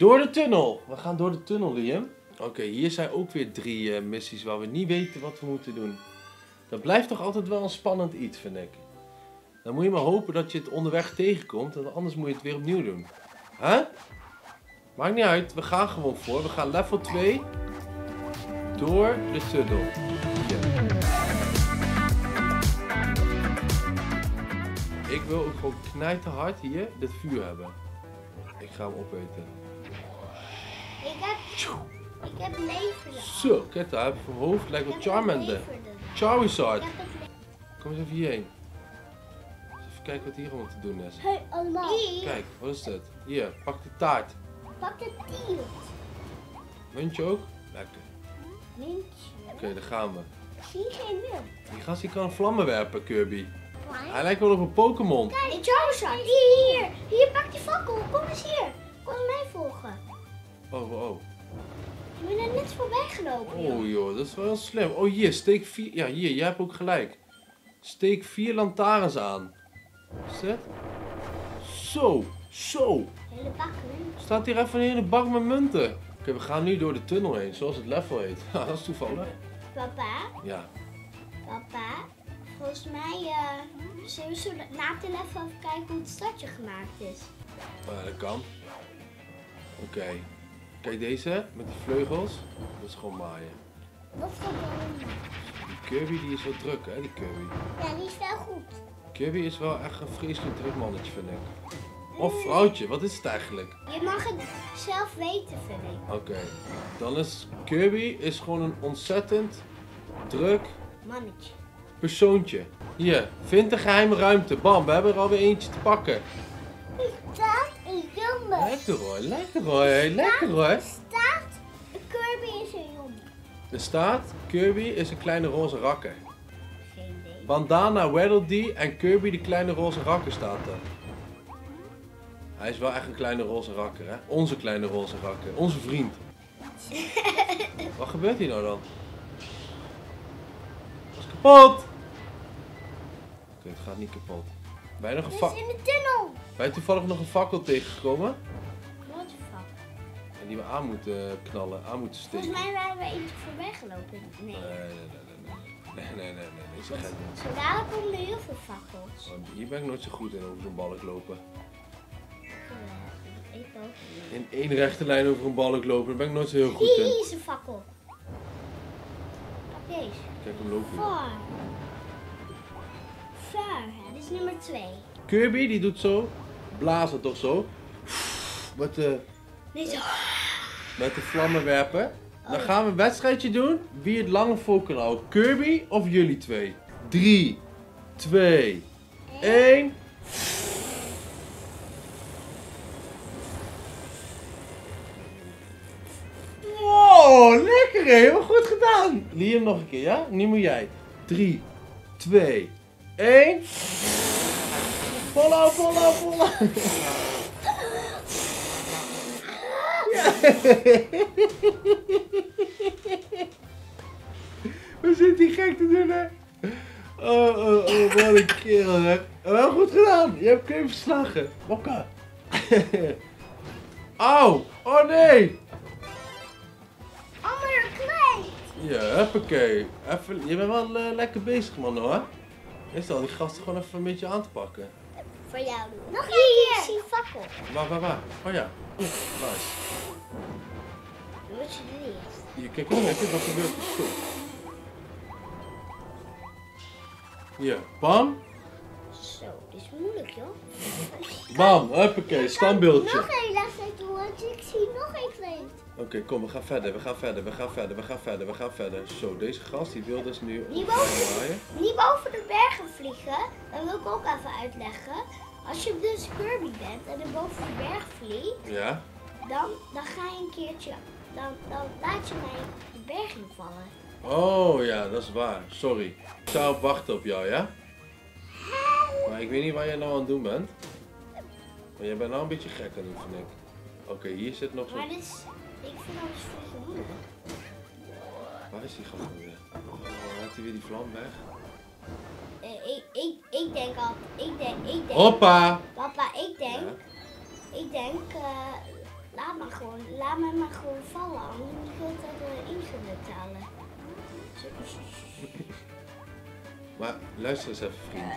Door de tunnel. We gaan door de tunnel, Liam. Oké, hier zijn ook weer drie missies waar we niet weten wat we moeten doen. Dat blijft toch altijd wel een spannend iets, vind ik. Dan moet je maar hopen dat je het onderweg tegenkomt. En anders moet je het weer opnieuw doen. Huh? Maakt niet uit. We gaan gewoon voor. We gaan level 2. Door de tunnel. Yeah. Ik wil ook gewoon knijterhard hier dit vuur hebben. Ik ga hem opeten. Ik heb leverden. Zo, kijk daar. Op mijn hoofd lijkt wel Charmander. Charizard. Kom eens even hierheen. Even kijken wat hier allemaal te doen is. Hey, allemaal. Kijk, wat is dit? Hier, pak de taart. Pak de taart. Muntje ook? Lekker. Muntje. Oké, daar gaan we. Ik zie geen munt. Die gast die kan vlammen werpen, Kirby. Why? Hij lijkt wel op een Pokémon. Kijk, Charizard. Hier, hier, pak die fakkel. Kom eens hier. Kom mij volgen. Oh, oh, oh. Ik ben er net voorbij gelopen. Oh joh, dat is wel slim. Oh hier, steek 4. Ja, hier, jij hebt ook gelijk. Steek 4 lantaarns aan. Zet. Zo, zo. Hele bak munt. Staat hier even een hele bak met munten. Oké, we gaan nu door de tunnel heen, zoals het level heet. Dat is toevallig. Papa? Ja. Papa? Volgens mij zullen we zo na het level even kijken hoe het stadje gemaakt is. Dat kan. Oké. Kijk deze, met die vleugels. Dat is gewoon maaien. Dat is gewoon. Die Kirby die is wel druk, hè, die Kirby. Ja, die is wel goed. Kirby is wel echt een vreselijk druk mannetje, vind ik. Of vrouwtje, wat is het eigenlijk? Je mag het zelf weten, vind ik. Oké, dan is Kirby gewoon een ontzettend druk mannetje. Persoontje. Hier, vind de geheime ruimte. Bam, we hebben er alweer eentje te pakken. Lekker hoor, lekker hoor, lekker hoor. Er staat, Kirby is een jongen. Er staat, Kirby is een kleine roze rakker. Geen idee. Bandana, Waddle Dee en Kirby de kleine roze rakker staat er. Hij is wel echt een kleine roze rakker, hè? Onze kleine roze rakker, onze vriend. Wat gebeurt hier nou dan? Dat is kapot! Oké, het gaat niet kapot. Bijna gevangen. Het is in de tunnel! Wij hebben toevallig nog een fakkel tegengekomen. Wat een fakkel? En die we aan moeten knallen, aan moeten steken. Volgens mij waren we eentje voorbij gelopen. Nee. Nee. Zo dadelijk komen er heel veel fakkels. Want hier ben ik nooit zo goed in over zo'n balk lopen. Ja, ik ook. In één rechte lijn over een balk lopen, daar ben ik nooit zo heel goed in. Hier is een fakkel. Pak deze. Kijk hem lopen. Vaar. Vaar, dit is nummer 2. Kirby die doet zo, blazen toch zo, met de vlammen werpen. Dan gaan we een wedstrijdje doen, wie het langer vol kan houden, Kirby of jullie twee. 3, 2, 1. Wow, lekker hè, heel goed gedaan. Liam nog een keer, ja? Nu moet jij. 3, 2, 1. Volla, volla, volla! Ja. We zitten hier gek te doen, hè? Oh, oh, oh, wat een kerel, hè? Wel goed gedaan! Je hebt Kirby verslagen. Mokka! Au! Oh nee! Andere kwijt! Ja, huppakee. Even, je bent wel lekker bezig, man, hoor. Eerst al die gasten gewoon even een beetje aan te pakken. Voor jou doen. Nog één keer. Fakkel. Waar? Oh ja. Nice. Dan moet je er eerst. Hier, kijk wat gebeurt er. Stop. Hier, bam. Zo, dit is moeilijk joh. Bam, huppakee, standbeeldje. Nog één wedstrijd doen, want ik zie nog één kleed. Oké, kom, we gaan verder. Zo, deze gast die wil dus nu... Niet boven de bergen vliegen, dat wil ik ook even uitleggen. Als je dus Kirby bent en er boven de berg vliegt, ja. dan ga je een keertje, dan laat je mij de berg invallen. Oh ja, dat is waar, sorry. Ik zou wachten op jou, ja? Maar ik weet niet waar jij nou aan het doen bent. Maar jij bent nou een beetje gek aan het doen, vind ik. Oké, hier zit nog zo'n... Maar dus... Ik vind dat is veel moeilijk. Waar is die gewoon weer? Laat hij weer die vlam weg? Ik denk... Hoppa! Papa, ik denk... Laat me maar gewoon vallen, anders moet ik heel de tijd in gaan betalen. Maar luister eens even, vriend.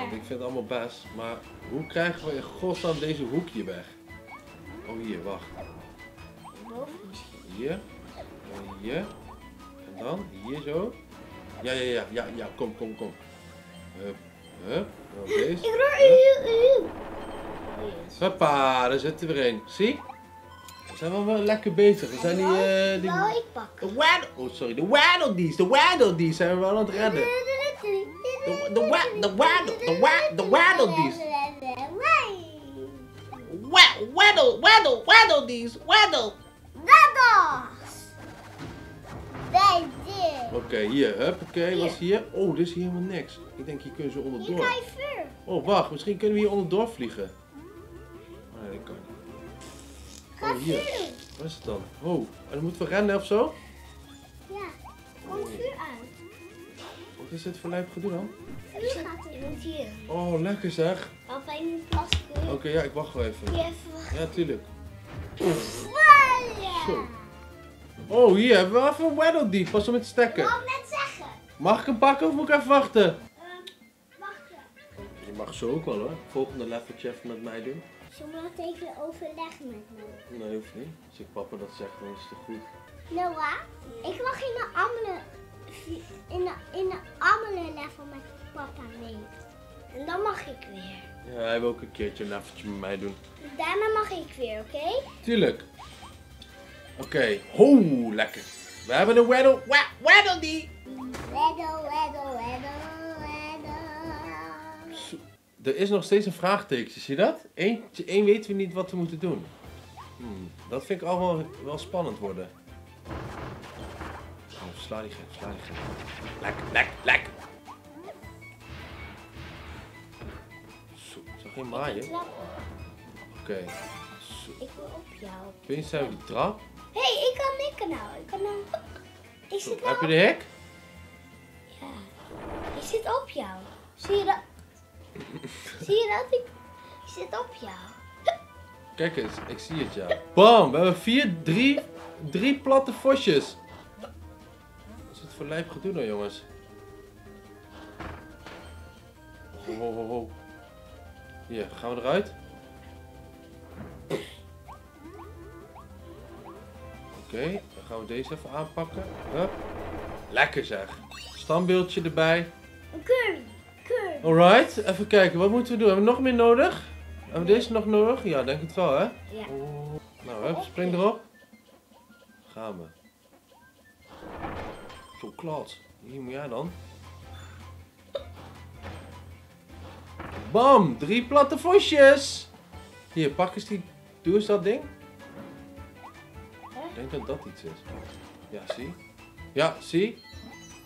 Want ik vind het allemaal best, maar hoe krijgen we in godsnaam deze hoekje weg? Oh hier, wacht. Boven misschien. Hier. En hier. En dan hier zo. Ja, kom. Hup. Deze. Ik roer. Hoppa, daar zit er weer een. Zie? We zijn wel lekker bezig. We zijn die... De Waddle Dees. De Waddle Dees zijn we wel aan het redden. De Waddle Dees. Waddle Dees. Waddle. Oké, hier. Huppakee, was hier. Oh, dit is hier helemaal niks. Ik denk hier kunnen ze onderdoor. Hier kan je vuur. Oh, wacht. Misschien kunnen we hier onderdoor vliegen. Nee, dat kan niet. Oh, hier. Wat is het dan? Oh, en dan moeten we rennen of zo? Ja, komt vuur uit. Wat is dit voor lijp gedoe dan? Vuur gaat er hier. Oh, lekker zeg. Papa, in de plastic. Oké, ja, ik wacht wel even. Ja, tuurlijk. Zo. Oh, hier hebben we even een Waddle Dee. Pas op met stekken. Ik wou net zeggen. Mag ik hem pakken of moet ik even wachten? Wachten. Je mag zo ook wel hoor. Volgende leveltje even met mij doen. Zullen we dat even overleggen met me? Nee, hoeft niet. Als ik papa dat zegt, dan is het goed. Noah, ik mag in een andere level met papa mee. En dan mag ik weer. Ja, hij wil ook een keertje een leveltje met mij doen. Daarna mag ik weer, oké? Okay? Tuurlijk. Oké, ho, lekker. We hebben de Waddle Dee. Waddle. Er is nog steeds een vraagteken, zie je dat? Eén weten we niet wat we moeten doen. Dat vind ik allemaal wel spannend worden. Oh, sla die gek. Lekker. Zo, is er geen maaien? Oké. Ik wil op jou. Vind je die trap? Hé, ik kan mikken nou. Ik zit nou. Heb je de hek? Ja. Ik zit op jou. Zie je dat? Zie je dat? Ik zit op jou. Kijk eens, ik zie het jou. Bam, we hebben drie platte vosjes. Wat is het voor lijp gedoe nou, jongens? Ho. Hier, gaan we eruit? Oké, dan gaan we deze even aanpakken. Hup. Lekker zeg. Standbeeldje erbij. Curry. Alright, even kijken. Wat moeten we doen? Hebben we nog meer nodig? Hebben we deze nog nodig? Ja, denk het wel hè? Ja. Oh. Nou, hup, spring erop. Gaan we. Zo klats. Hier moet jij dan. Bam! 3 platte vosjes! Hier, pak eens die... Doe eens dat ding. Ik denk dat dat iets is. Ja, zie.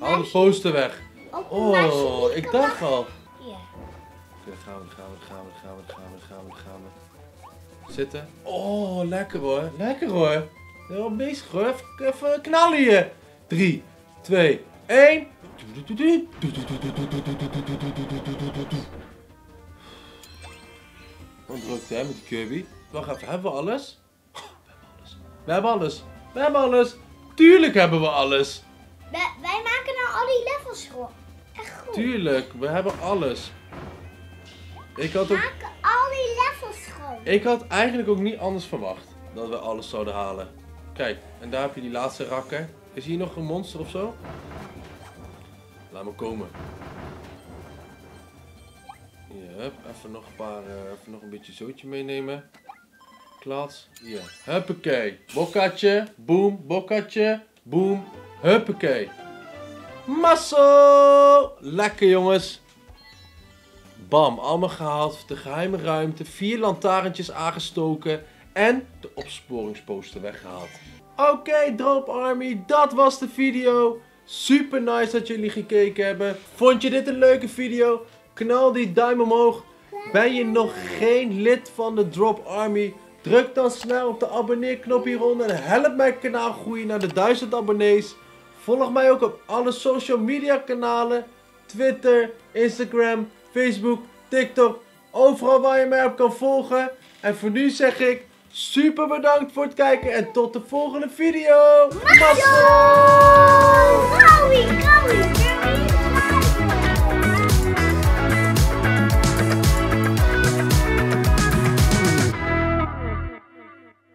Haal de poster weg. Oh, ik dacht al. Ja. Oké, gaan we. Zitten. Oh, lekker hoor. We zijn wel bezig hoor. Even knallen hier. 3, 2, 1. Wat drukte hij met de Kirby? Wacht even, hebben we alles? We hebben alles. Tuurlijk hebben we alles. Wij maken nou al die levels gewoon. Echt goed. Tuurlijk, we hebben alles. We maken al die levels gewoon. Ik had eigenlijk ook niet anders verwacht dat we alles zouden halen. Kijk, en daar heb je die laatste rakker. Is hier nog een monster of zo? Laat me komen. Yep, even nog een beetje zootje meenemen. Klats. Hier. Huppakee. Bokkatje. Boom. Bokkatje. Boom. Huppakee. Masso. Lekker jongens. Bam. Allemaal gehaald. De geheime ruimte. 4 lantaarntjes aangestoken. En de opsporingsposter weggehaald. Oké, Drop Army. Dat was de video. Super nice dat jullie gekeken hebben. Vond je dit een leuke video? Knal die duim omhoog. Ben je nog geen lid van de Drop Army? Druk dan snel op de abonneerknop hieronder en help mijn kanaal groeien naar de 1000 abonnees. Volg mij ook op alle social media kanalen. Twitter, Instagram, Facebook, TikTok. Overal waar je mij op kan volgen. En voor nu zeg ik Super bedankt voor het kijken en tot de volgende video. Mazzel!